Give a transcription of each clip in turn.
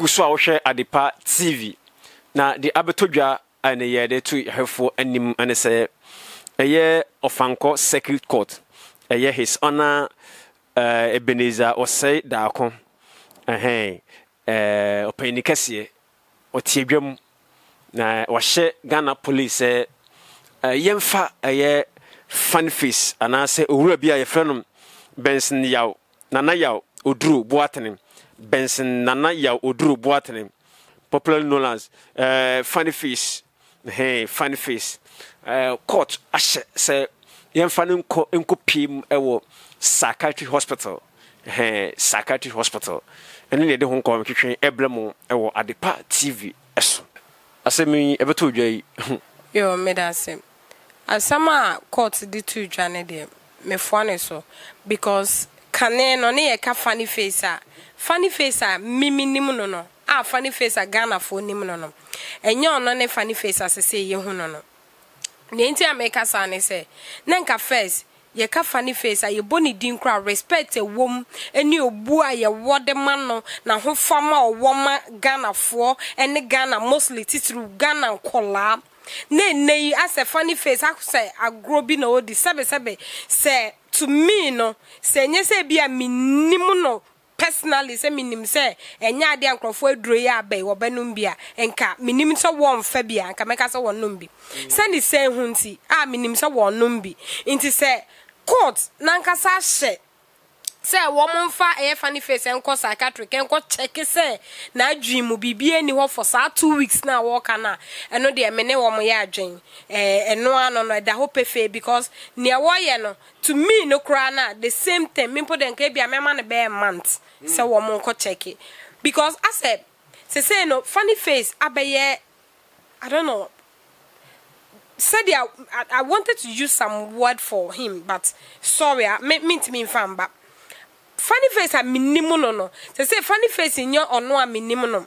Oguswa Oshe Adepa TV. Na di abetodwa ane yede tu hefo anim ane se eye ofanko circuit court. Eye his honor Ebenezer Osei Darko. Openi kasiye otiebwem na washe Ghana police yemfa eye Funny Face ana se owura bia ye frɛnom Benson yaw nana yaw oduru boatene Benson nana yaw oduru boatene popular knowledge Funny Face Funny Face court ashe se yemfa nko nkopim ewo psychiatry hospital psychiatry hospital ene ne de ho nko twetwe eblemu ewo Adepa TV eso asemi ebeto dwai yo me da asem asama court di tu dwane de me fone so because kane no ne ka Funny Face a mimi nim no no a Funny Face a Ghana fo nim no no enye ono ne Funny Face asese ye hu no no ne ntia me ka sa ne se ne nka first ye ka Funny Face a ye boni din kra respect e wom eni obu a ye wode man no na ho fama o woma Ghana fo ene Ghana mostly titru Ghana kola ne as a Funny Face I say a grobi no odi sebe sebe say to me no say nye se bia minimum no personally say minim say enya ade ankrofo aduro ye abai wo benum bia enka minim so won fa bia enka meka so won num bi send the same hunti a minim so won num bi nti say court nanka sa hye say woman fa e Funny Face enko psychiatric enko check say na adwim bibi eni ho for sa 2 weeks na wo kana eno de me ne wo mo ya adwen eno ano no da hope fe because ne wo ye no to me no kra na the same thing me poden ka bia me ma ne be month say wo mo enko check because I said say no Funny Face abeye I don't know said I wanted to use some word for him but sorry I meant me fam but Funny Face a minimum no. They say Funny Face in your or no a minimum.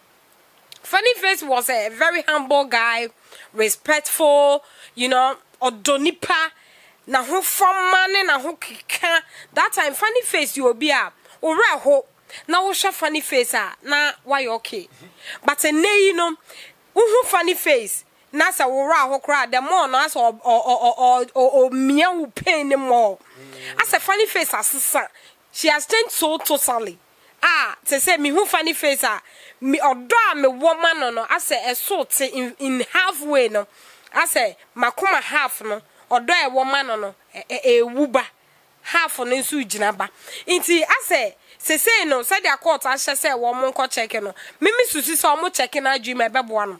Funny Face was a very humble guy, respectful, you know, odonipa, na who form man na who kika. That time Funny Face you will be a or ho na wo sha Funny Face a na why okay. But you know who Funny Face nasa wora ho kra the more na so or mia wo pain more. As a Funny Face asisa she has changed so totally. Ah, they say me who Funny Face ah me odoa me woman no no. I say a sort in halfway no. I say makuma half no odoa a woman no no a wuba half no insu jinaba. Inti I say no say their court I say woman court check no. Me susi so mo check na dream my baby one.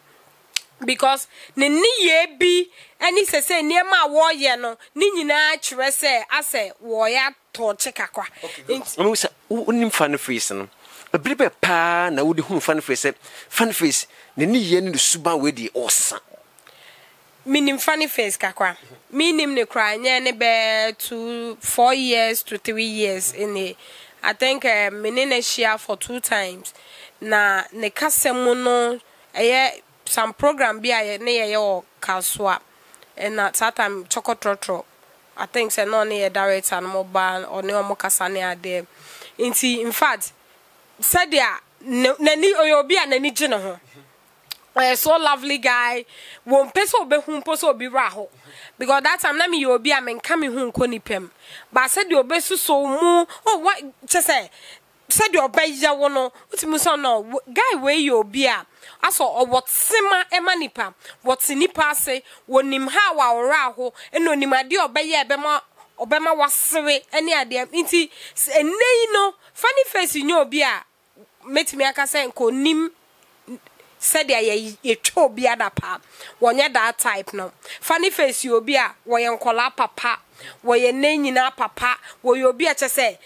Because ne ni ye bi any say ne ma wo ye no ni nyina chire say ase wo ya to cheka kwa me say unim Funny Face no ebribe pa na wo de hun Funny Face Funny Face ne ni ye ni suba we di osa minim Funny Face kakwa minim ne kra nya ne be 2 4 years to 3 years in a I think menene share for 2 times na ne kasemu no eye some program be a near your kaswa and at that time chocotrotro I think say no near director and mobile or no more casania there in fact said there no nanny or you'll be an any general so lovely guy won't peso so be whom poso be raho because that time let me you'll be a man coming home konipem but said your best so more oh what just say said your beja wono utimuso no guy where you'll be a aso o wotsema emanipa wotinipa se wonim ha wa oraho eno nimade obeye obema wasere ene ade nti enei no Funny Face nyo bi a metimi aka se nko nim said ya yetwa obi adapa wonye that type no Funny Face obi a woye nkola papa woye nenyina papa woye obi a chese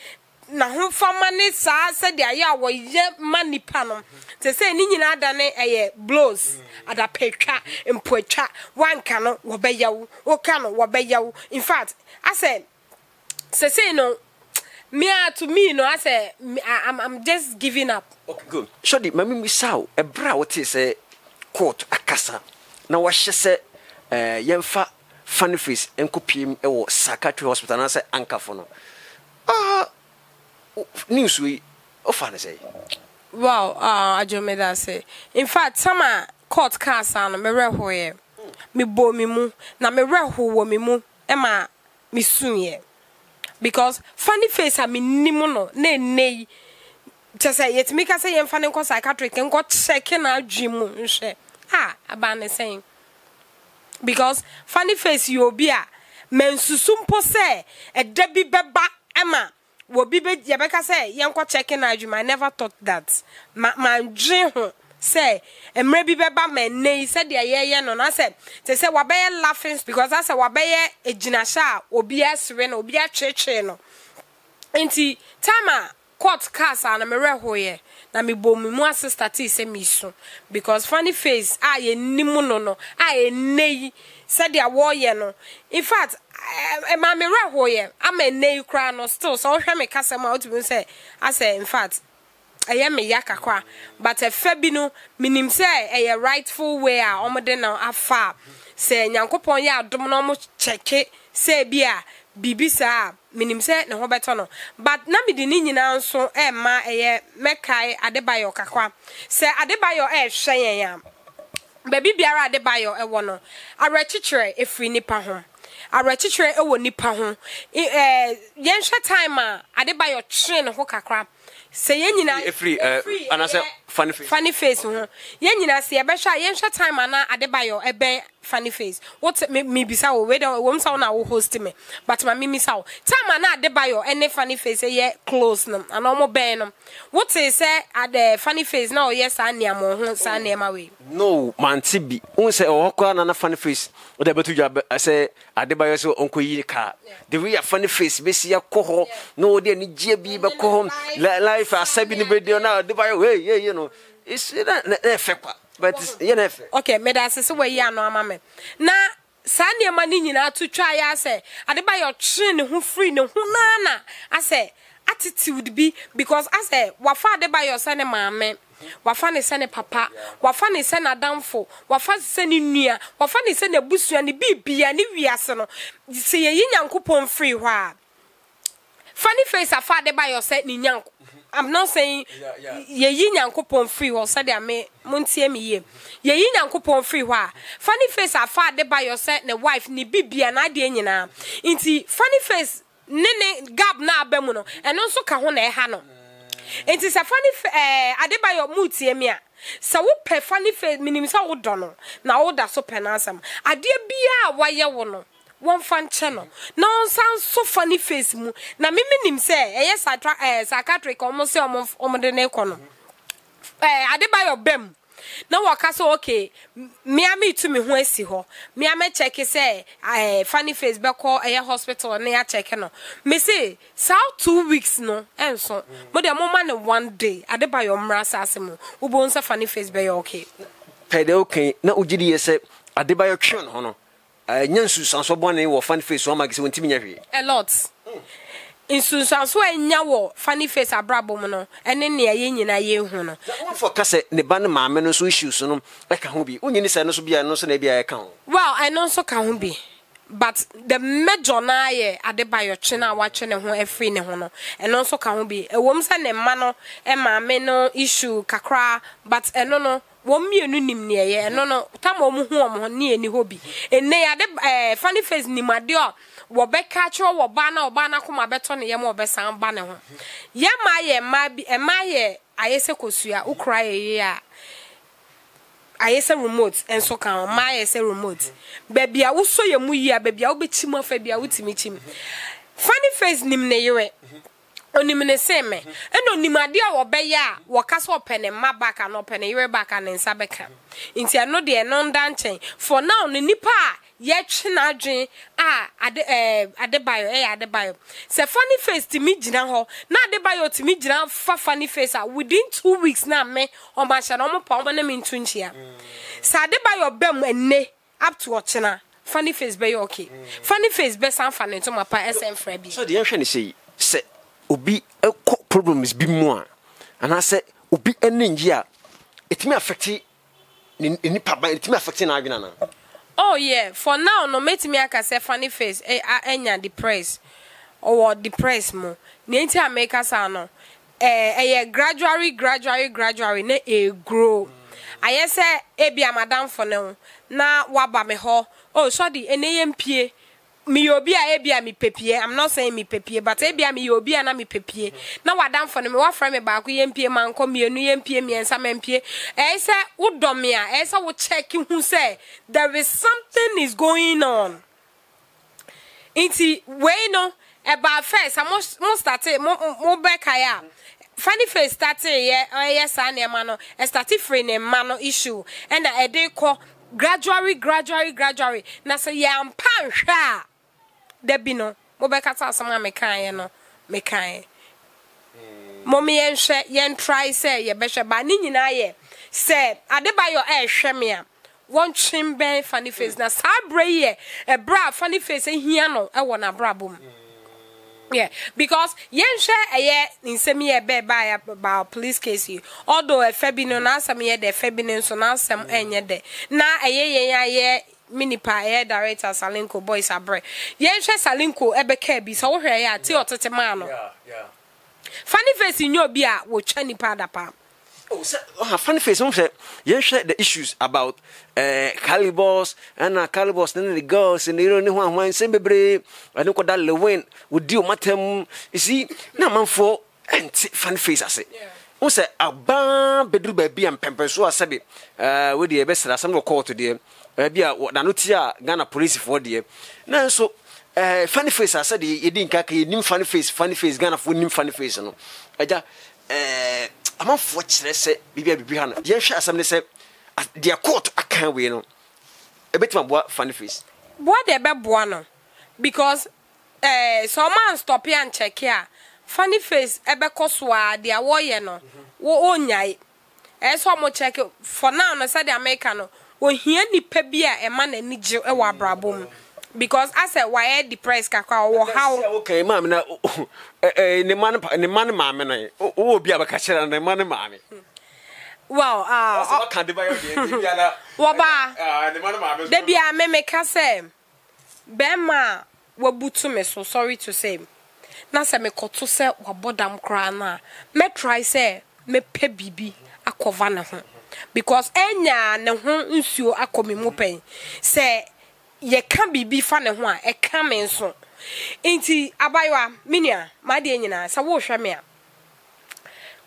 na ho fama ne saa said ya ya wo ye manipa no te say ni nyina ada ne eye blows adapetwa empotwa wanka no wo be yawo oka no wo be yawo in fact I said say no me to me no I said I'm just giving up okay good so the mami mi saw e bra what is a court akasa na wo hye say yemfa Funny Face enkopiem e wo psychiatry hospital na say ankafo no news we offer say Wow, Ajomeda say. In fact, sama court case na me reho ye. Me bo me mu na me reho wo me mu e ma me sunye. Because funny face a me nimu no na nei. Just say yet me ka say yem funny ko psychiatric nko check na adwemu nhwe. Ah, abane saying. Because funny face you obi a mensusumpo say e da bi beba ema wobi be yebeka say yenko check na adwuma. I never thought that my dream say emre bi beba men nei said ya ye no na say say say wabaye laughing because I say wabaye ejinasha obi asre no obi atwetwe no enti tama court case na me reho ye na me bomu mu sister ti say me so because funny face aye nimu no no aye nei said ya wo ye no in fact ma me reho ye am nei kra no still so hwe me case ma otu say I say in fact aye me ya kakwa but efa bi no minim say aye rightful way a omde na afa say nyankopon ya adom no mo cheke say bia bibisa minim se ne ho beto no but na me di ni nyina nso e ma eye mekai Adebayo kakwa se Adebayo e hweyen ya ba bibiara Adebayo e wo no arechichire efri nipa ho arechichire e wo nipa ho yenhwe time a Adebayo tre ne ho kakra se yen nyina efri anase funny face ho yen nyina se e behwa yenhwe time ana Adebayo e ben funny face what me bisa wo we don wo na wo host me but my mimi saw time na Adebayo any funny face ye close no and omo ben no what is say at the funny face now yes ania mo ho sa na ma we no man tibi won say o kwa na funny face o da betu jwa say Adebayo so onko yi ka the way funny face be see ya koho no de ni je bi be koho life asabi ni be de na Adebayo hey you know it's that effect. But you know, okay, me that is where you are no mama. Na Sunday morning you na to try I say Adebayo train who free no who nana. I say attitude be because I say wafa Adebayo send mama. Wafa ne send papa. Wafa ne send adamfo. Wafa send nua. Wafa ne send abusua ne bibia ne wiase no. Say ye Nyankopon free wa. Funny face afa Adebayo send ni Nyanko. I'm not saying ye yin Nyankopon free or said I may montie me ye. Ye yin Nyankopon free wa. Funny face are far there by yourself ne wife ni bibi and I de nyina. Inti funny face nene gab na bemuno and also kahona e hano. It is a funny Adebayo mutie me a. So wo pe funny face minim sa wo dono. Na wo da so penasam. Ade bia wa ye wo no. One fan channel. Now sounds so funny face mu. Na mimi nim say yes I try psychiatric almost say omo de na kono. Adebayo bem. Na waka so okay. Me ami tu me ho asi ho. Me am check say funny face be call hospital na ya check no. Me say so 2 weeks no enso. Mo de mo man 1 day. Adebayo mra sase mu. Wo bo nsa funny face be okay. Pede okay na ugidi yese Adebayo twen ho no. Funny face a lot. In Susan's way, now funny face are brabomano, and then near Yin and Yin Hono. For cassette, the banner mamma, so issues, no, like a hobby. Only this I know so be a no so maybe I can. Well, I know so can be. But the major nae Adebayo china watching and one free nehono, and also can be a woman's and a mano, and my meno issue kakra, but a no. One me nim near ye, no, Tamo Muhom near any hobby. And they are funny face ni madio, Wabekacho, Wabana, Obana, Kumabeton, Yamo Bessan Banner. Yamaya, my be a maya, Iesa Cosia, Ukrai, Iesa remote, and so can my Iesa remote. Baby, I will show you, Muya, baby, I'll be Timo Fabia, would meet him. Funny face nim near onimene seme eno nimade a obeya wakaso opene mabaka and opene yere baka ne nsabeka ntia no de no danchen for now ne nipa ye twe na adwen a Adebayo Adebayo se funny face timi gina ho na Adebayo timi gina fa funny face within 2 weeks na me o ma sha no mo pa o na me ntunchia se Adebayo bem enne up to ochina funny face be okay funny face be san funny to mapa sm frebi so the yenhwe ne sei se Obi a problem is be more, and I said, Obi a ninja. It may affect it in papa, it may affect in Aganana. Oh, yeah, for now, no mate me, I can say funny face, a anya depressed or depressed more. Nature make us ano. gradually ne e grow. Aye se ebi amadam for ne na waba me ho. Oh sorry ene yempie. Mi obia ebia mi pepie. I'm not saying mi pepie, but ebia mi obia na mi pepie. Na wadam for ne wa frame me baako yempie manko mienu yempie miensa mempie. Aye se wodom me a. Aye se wo check hu say there is something is going on. Inti we no about first I must start mo back here. Funny Face started here, yes, I know. I started frame a man issue, and I did call gradually. Now say, yeah, I'm pancha. Debino, Mobecata, someone mechanic. Mommy and yen try, say, ye better by Ninaye. Say, Adebayo, Shemia. One chimbe Funny Face. Now, sabre ye, a bra Funny Face, and hiano, I want a brabum. Yeah, because yen share a year in semi a bed by a police case. You although a febino now some year the febino so now some any day now a year mini pie director Salinko boys are bread. Yen share Salinko ebe kebi so here till Tetemano. Yeah. Funny Face in your beer will churn pada pa. Oh, Funny Face, you share the issues about calibers and calibers, then the girls, and you don't know why, same baby, I don't know that Lewin would deal matem. You see, no man for and Funny Face, I say. Who said, a bam bedroom baby and pampers, so I said, with the best that some will call to the Nanutia Ghana police for the no, so Funny Face, I said, he didn't cack, he knew Funny Face, Ghana for new Funny Face, no. I'm unfortunate, say, Bibiana. Yes, as I said, they are caught. I can't wait. A bit of what Funny Face. What they be buono? Because someone stop here and check here. Funny Face, ebe koswa, they are warrior no. Wo onyai. So much check for now. No say the Americano. We hear ni pebia a man and nijo e wa brabum. Because I said why the price kakwa or how okay ma'am na ne man oh be abakachira ne man ma'am well what can the buyer be na woba ne man ma'am de bia me meka say be ma wabutu me so sorry to say na say me koto say wabodam kra na me try say me pe bibi akova na ho because enya ne ho nsuo akome mu pen say ye can be funny one, a coming soon. Inti Abaywa, Minia, my dear, so wash me.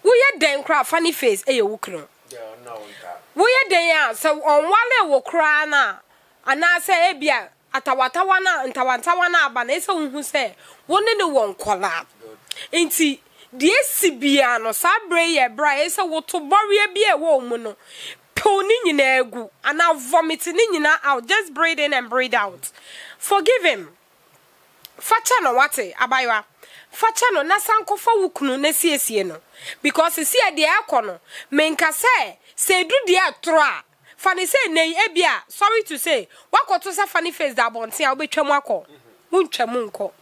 We are then cry Funny Face, a wookroom. We are then so on one will cry now. And I say, Ebia, Atawatawana and Tawatawana, Banesa, who say, one in the one collab. Inti, the Sibiano, Sabre, a bracer, what to bury a beer woman. And now vomiting in out, just breathe in and breathe out. Forgive him. Fachano wate Abaywa. Fachano na sanko fa wukunu ne siesie no. Because he see de akono. Menka se du de atra. Funny say ne ebia. Sorry to say. Wakoto sa Funny Face da bonti a obetwam akọ. Muntwam nkọ.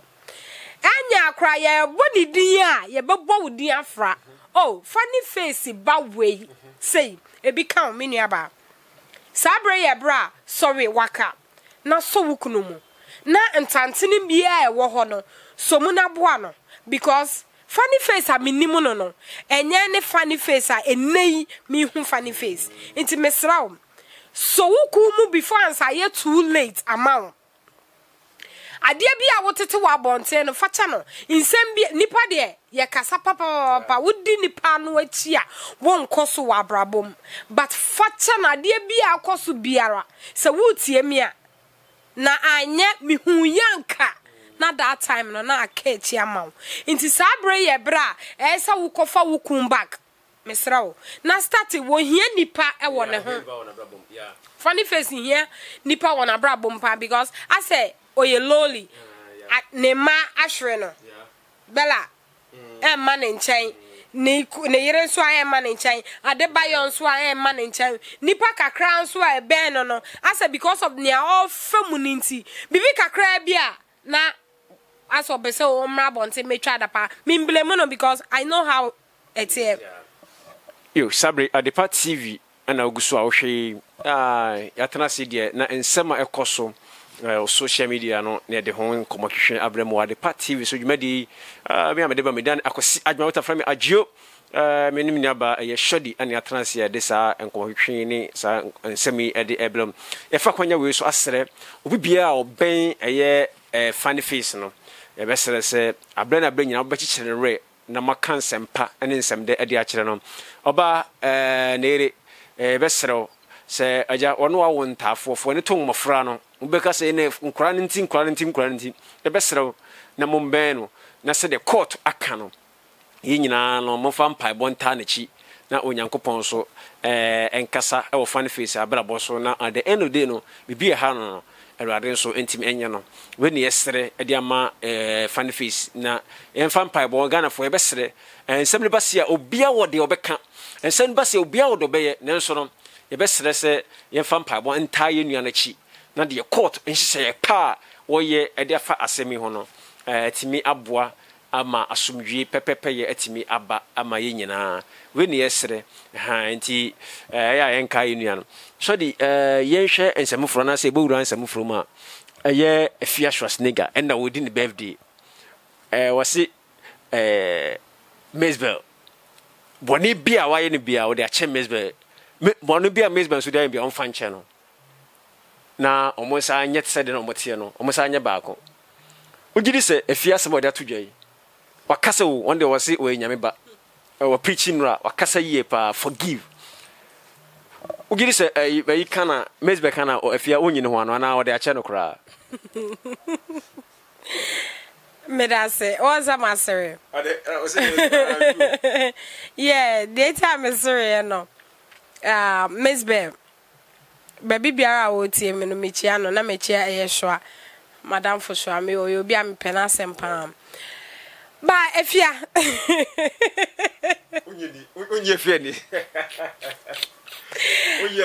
Anya akra ye boni din a ye bebo wudin afra. Oh, Funny Face ba wey. Say e bi kan me nuaba sabre ye bra sorry waka na so wukunu mu na ntantene bia e wo ho no so mu na boa no because Funny Face a minimu no no enye ne Funny Face a enei mi hu Funny Face nti mesraw so wukumu before answer ye too late amount adia bia wo tete wa bonte no facha no insem bia nipa de ye kasa papa wudi nipa no achi a wo nkoso wa brabom but facha na adia bia akoso biara se wutie me a na anye mihun yanka na that time no na akechi amaw inti sabre ye bra esa wo kofa wo kum back mesrawo na start wo hia nipa e wo ne ho Funny Face hia nipa wo na brabom pa because I say oye loli nema ashre no bela emma ne nchen ne yere nso a emma ne nchen Adebayo nso a emma ne nchen nipa kakra nso a ebe no no asa because of nia all femininity bibi kakra bia na as obese o mra bonte metwa da pa me blame no because I know how it is you Sabri Adepa TV ana oguso a ohwe ah yatana se de na nsema ekoso social media no near the home communication abremo Adepa TV so you made the me am Adebayo dan akosi adwuma water from adjo me nim nyaba ye shodi and ya trans ya de sa enkohwehwe ni sa nsemi e de eblem e fa kwanya we so asere obi bia oben eye funny face no e be sere se abrena bren nyina obechichire re na makansempa ene nsem de ade akire no oba nere e be sere se aja ono awo ntafofo ne ton mafra no ubeka se ne nkura ntin e be sere na momben no na se de court aka no ye nyina no mofa mpa bonta na chi na onyankopon so enkasa e wo Funny Face abrabo so na at the end of the day no bibi ha no erade so entim enye no we ne yesere e dia ma Funny Face na emfa mpa bo Ghana fo e besere ensem basia obia wo de obeka ensem basia obia wo do beye nenso no ye besere se emfa mpa bo enta ye nua na chi na de court enhyese pa wo ye e dia fa asemi ho no timi aboa ama asumdwe pepepe ye atimi aba ama ye nyina we ne yesere ha nti ya yenka yinua no so di yenhwe ensemfro na se bowura ensemfro ma ye afia Schwarzenegger and na wodi ne birthday wasi Mesbel boni bia wa ye ne bia wo de ache Mesbel boni bia Mesbel so de bia on fan channel na omo sa nyet sede na omo tie no omo sa nya baako ojidi se afia se boda tudwai wakasa wo onde wase we nyameba wa preaching ra wakasa ye pa forgive ugiri se e kana Mesbel kana o afia onyi ne ho ano na wo de ache no kra medase oza masere ade ose yeah the time masere no Mesbel baby biara wo tie me no mechia no na mechia ye soa madam for soa me o bi am penasem pam ba efia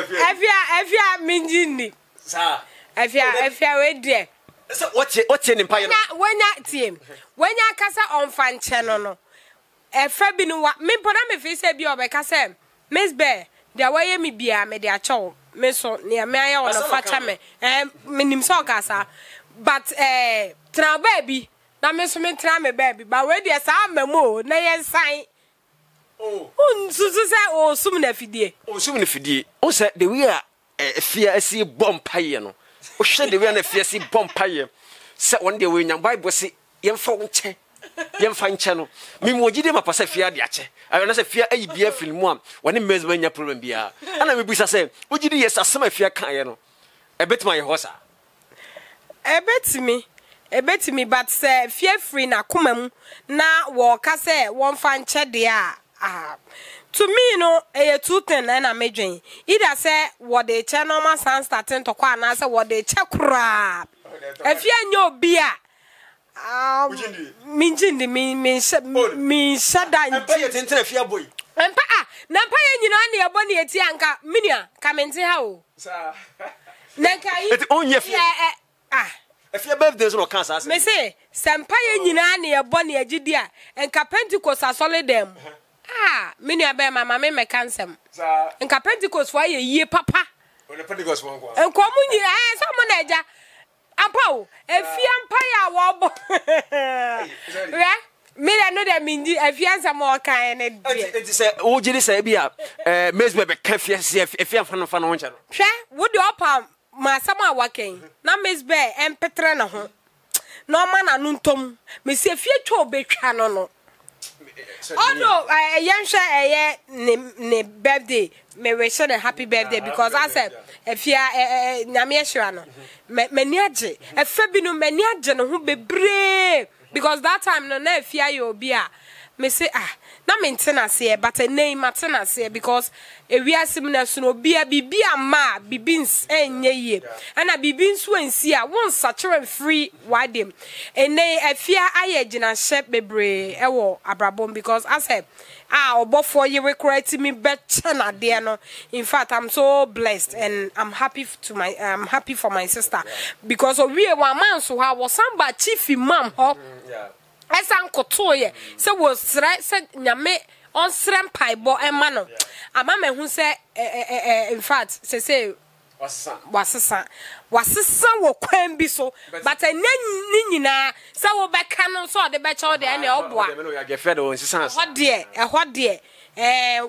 efia minjini sa efia we de so what ye nipa ye na wanya tiem wanya kasa onfa nche no no efa bi no me pona me fi se bi obeka se Mesbel de waye mi bia me de acho me so ne me aye ono facha me minim so kasa but tra baby na me so me tra me baby ba we dey sa memo na yen sign oh unsusu say o sum na fidie o say the we are fear see bomb paye no o hwe the we na fear see bomb paye say one day we nyan bible say yen fa nche no me mo gidi mapa say fear de ache I na say fear e bia film am one Mesbel nya problem bia ana me busa say o gidi yes asema fear kan ye no e betima ye hosa e betimi but say fear free na komam na wo ka say won fa nche de a to me no e 210 na medwen either say what the che normal sans starting to kwa na say what the che kura e fear nyo bi a minjindi mi shada nti e tenten fear boy empa ah na pa ye nyina na e bo na eti anka minia ka menti ha o sa na kai ah if your birthday is no cancer me say sempa ye nyina na ye bone agidi a enka Pentecost asole dem ah me nua be mama me mekansem enka Pentecost fo ye yie papa o le Pentecost fo nko enko mu nyi eh so mo na eja apo efia mpa ya wo bo we me la no dem ndi efia nsam o kan ne de it is o jiri say bia Mesbel be kan efia fano ho chero hwe wo de opam ma sama waken na Mesbel empetre na ho na ma na nuntom me se fie twa obetwa no no odo yenhwe eye ne birthday me wish her happy birthday because I said efia nyame ehira no mani age efa bi no mani age no ho bebre because that time no na efia yo bi a me say ah na maintenance here but a name maintenance here because we are similar so no bia bibia ma bibins enye ye and a bibins we nsi a won saturate free wadem and they afia aye gina shep bebre ewo abrabom because I said ah obofo ye recreate me better na there no in fact I'm so blessed and I'm happy for my sister because we one man so how was somebody chief imam ho esan kotoye se wo sra se nyame on srem paibo e ma no ama me hu se in fact se Wasisa wo kwambi so but enanyi na se wo beka no so de be chawo de na e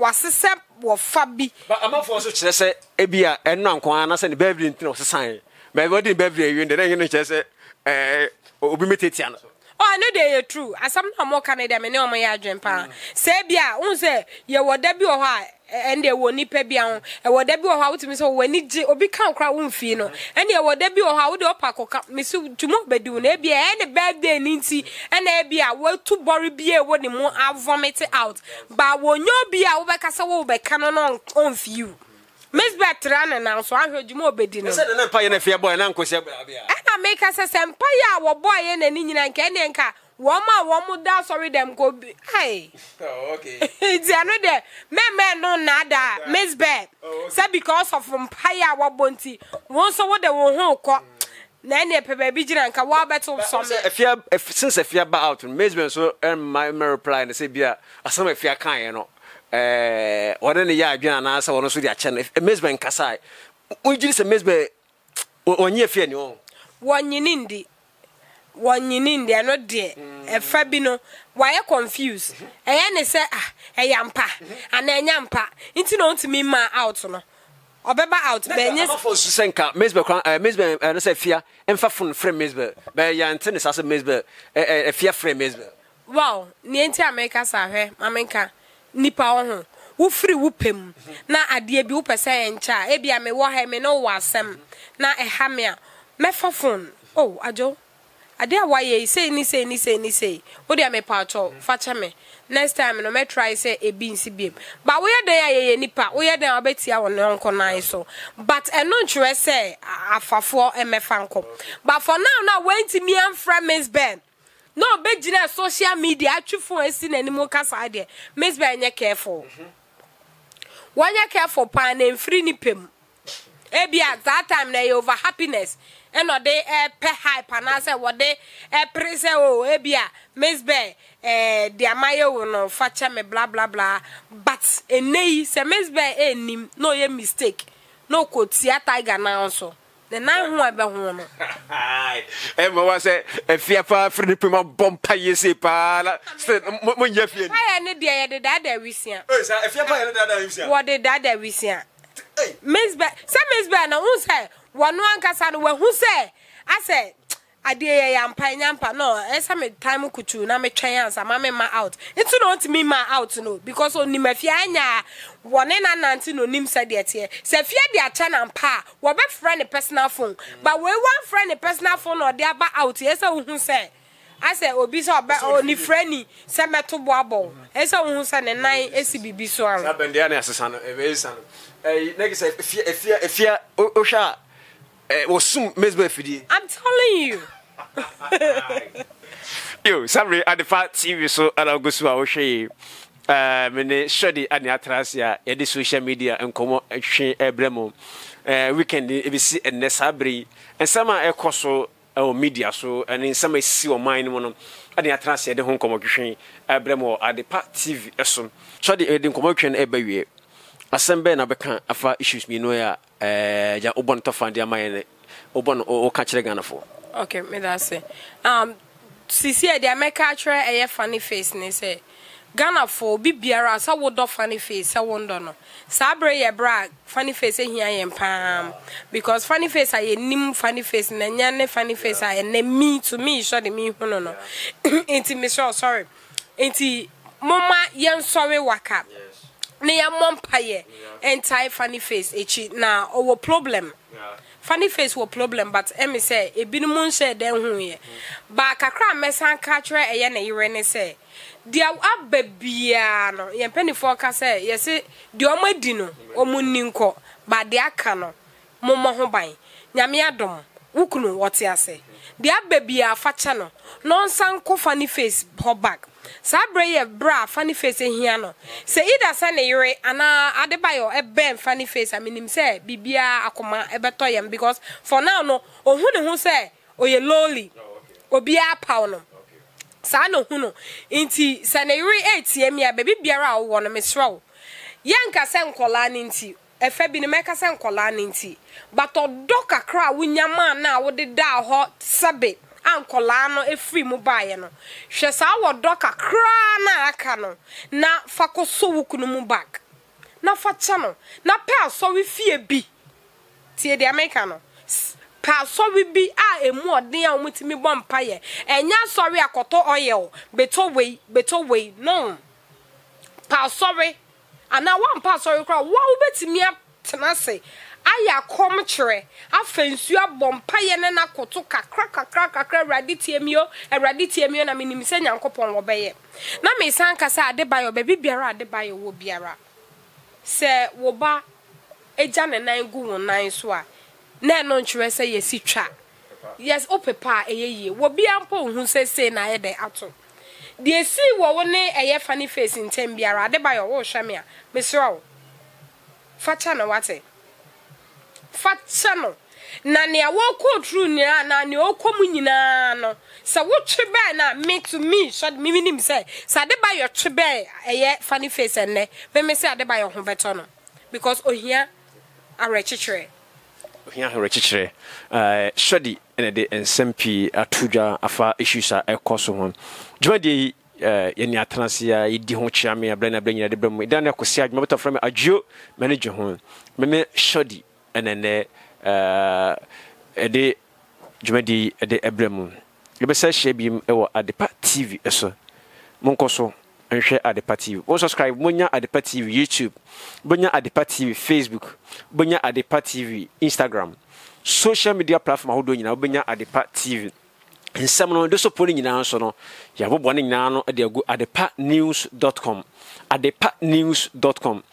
wasisa wo fa bi but amafo so kire se e bia eno ankwa na se ne beverly ntin osisa me body beverly yu de na yin kire se obi metetia no oh no dey true asam na mo Canada me ne o mo ya adwen pa se bia won se ye woda bi o ha and they were nipe bian, and what they be or how to miss when it be can't crowd won't feel, and they were debut or how the opaco miss to move bedu, maybe any bad day ninty, and there be a well to borrow beer when the more I vomit out. But when you be out back as a wall by canon on few. Miss Bertrand and now, so I heard you more bedding. I said an empire and a fair boy and uncle Sabia. And I make us a empire, our boy and an Indian and Canadian car. One more down, sorry, them go be. Hey, oh, okay, it's another man, no, nada, Miss Bad. So, because of umpire, what bounty once over the whole court. Nanny, a baby, and Kawa battle. Since if you are out in Miss so my reply and say, Bia, as some if you are kind, you know, or any yard, and answer on us with your channel. If Miss Ben Casai, we just a Miss Bay on your fear, no one in Indy. One in India, not dear. A Fabino, why are confused? I say, ah, a yampa, and a yampa. It's not to me, my out on. Or better out, Ben, yes, for Senka, Miss Ben, and say fear, and Fafun, friend Miss Ben, by your antennas as a Miss Ben, a fear friend Miss Ben. Wow, Nienta make us a hair, Mamenka, Nipa on her. Who free whoop him? Now, a dear be whoop a saying, child, maybe I may war him and no was some. Now a hammer, Mefafun. Oh, a Joe. I dare why ye say, what do I may part all? Fetch me. Next time, no may try say a beansy beam. But where they are any part, where they are betty our uncle nice so. But I don't sure say, I for 4 MF. But for now, when to me and friend Miss Ben. No, big general social media, actually for a sin anymore cast idea. Miss Ben, you're careful. When you're careful, pan and free nippim. Maybe at that time they over happiness. And they pe hype and I say what they praise oh ebia Miss Bay their mayo no fetch me blah blah blah but nay say Miss Bay nim no ye mistake no ko tia tiger now so the nine who ebe ho no Emma was say afia pa free pima bompa yesi pa la mo nya fie ni de ye de dada wisia o say afia pa ye de dada wisia what de dada wisia Miss Bay say Miss Bay no who say one ankasa no who say I said I dear yampa no esa me time kutu na me twen ansa ma me ma out into not me ma out no because oni mafia anya one na nante no nim said de tie se fie de acha na mpa wo be friend personal phone but we one friend a personal phone or there ba out esa who say I said obi so ba oni friend se meto bo abo esa who say ne nan esi bibi so an saben de na asesa no e esa no eh nege say fie o sha was soon Miss Buffy. I'm telling you. Yo, sorry, Adepa TV so I'll go to our shame. Mene Shadi and Atrasia, any social media and common exchange bremo. Weekend, ABC and Nesabri, and some are coso or media so, and in some I see or mine one. And the Atrasia, the home commotion, Abremo, Adepa TV, Esson. Shadi, the commotion every Asembe na beka afa issues mi no ya ya obon to fandi amaye obon o ka kire ganafo okay me that say sisi e dey make kire eye funny face ni say ganafo bibiara sa wo do funny face sa wonder no sa bre ye bra funny face ehia ye pam because funny face aye nim funny face na nya ne funny face aye na me to me show the me hono no enti me show sorry enti mama yen sorry waka Near Mompire and tie funny face, each now or problem. Funny face were problem, but Emmy say a bin moon said then who ye. But Kakra Messan catcher a yen a urine say, Dear Abbebiano, Yen Penny Forecast say, yes, dear my dino, or mooninko, but dear cano, Momma Hobby, Yamiadom, Ukunu, what ye say. Dear baby are fatchano, non sanko funny face, bob back. Sabre bra funny face in hiano. Say either Sunday Yure and Adebayo a ben funny face. I mean him say Bibia Akuma ebetoyam because for now no or who say or ye lowly or be a pauno. Sano Huno inti Sunday 8 ye me a baby biara or one a misrow. Yanka sen colan inti Efebi ni meka se nkola nti but odoka kra wunyama na wode da ho sebe ankola no efri mu baaye no hwe sa wodoka kra na aka no na fakoso wukunu mu bag na facha no na pa so we fie bi tie de ameka no pa so we bi a emu odin a omutimi bompa ye enya sori akoto oil beto we no pa sorry. And now one pass or crowd, wow, bet me up tenacity. I come chere. I fancy a bompire and a cotoka crack, raditiemio, and raditiemio, and I mean, send your copon obey. Now, Miss Ankasa, Adebayo, baby beara, Adebayo will beara. Say, Woba, a jan and nine goo on nine swa. Nan, don't you say ye see trap? Yes, O papa, a ye will be ample who says, say, na de ato. They see what ne a funny face in 10 biara Adebayo wo shamia misro fatano wate fatano na ne wo ko true na ne okomu nyina no se wo twebe na me to me shot me minim say sa Adebayo twebe a funny face enne me me say Adebayo ho beto no because ohia arechichire ohia arechichire shodi ene de ensempi atuja afa issues a ekoso ho Jwadi yeni atanasia idi honchia me ablana blanya de bemu dana kosia adwuma beto from adjo manager ho me shodi enene ede jwadi ede ebremu yebesa shebim ewo Adepa TV eso monkoso nhwe Adepa TV wo subscribe monya Adepa TV YouTube bonya Adepa TV Facebook bonya Adepa TV Instagram social media platform ahodo nyina bonya Adepa TV and someone do so pulling in answer no yabo warning now at go adepanews.com adepanews.com